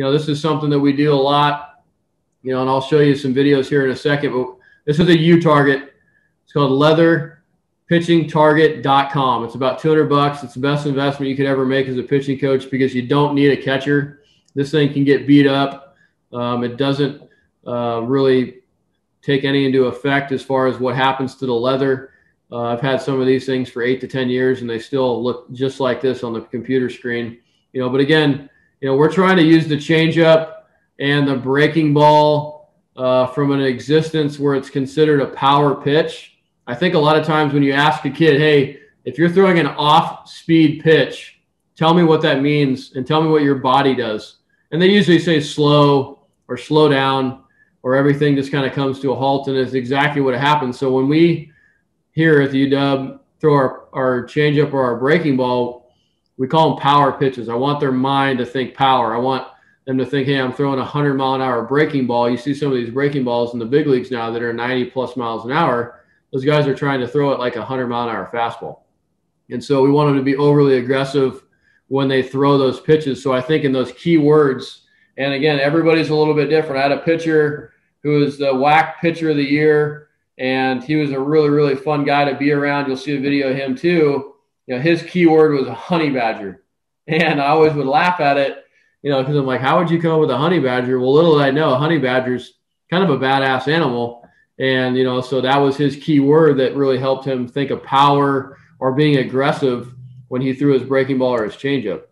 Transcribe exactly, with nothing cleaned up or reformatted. you know, this is something that we do a lot, you know, and I'll show you some videos here in a second, but this is a U target. It's called leather pitching target dot com. It's about two hundred bucks. It's the best investment you could ever make as a pitching coach because you don't need a catcher. This thing can get beat up. Um, it doesn't uh, really take any into effect as far as what happens to the leather. Uh, I've had some of these things for eight to ten years, and they still look just like this on the computer screen. You know, but again, you know, we're trying to use the changeup and the breaking ball uh, from an existence where it's considered a power pitch. I think a lot of times when you ask a kid, hey, if you're throwing an off-speed pitch, tell me what that means and tell me what your body does. And they usually say slow or slow down or everything just kind of comes to a halt, and it's exactly what happens. So when we here at the U W throw our, our changeup or our breaking ball, we call them power pitches. I want their mind to think power. I want them to think, hey, I'm throwing a hundred mile an hour breaking ball. You see some of these breaking balls in the big leagues now that are ninety plus miles an hour. Those guys are trying to throw it like a hundred mile an hour fastball. And so we want them to be overly aggressive when they throw those pitches. So I think in those key words, and again, everybody's a little bit different. I had a pitcher who was the W A C pitcher of the year, and he was a really, really fun guy to be around. You'll see a video of him too. You know, his keyword was a honey badger, and I always would laugh at it, you know, because I'm like, how would you come up with a honey badger? Well, little did I know, a honey badger's kind of a badass animal, and, you know, so that was his keyword that really helped him think of power or being aggressive when he threw his breaking ball or his changeup.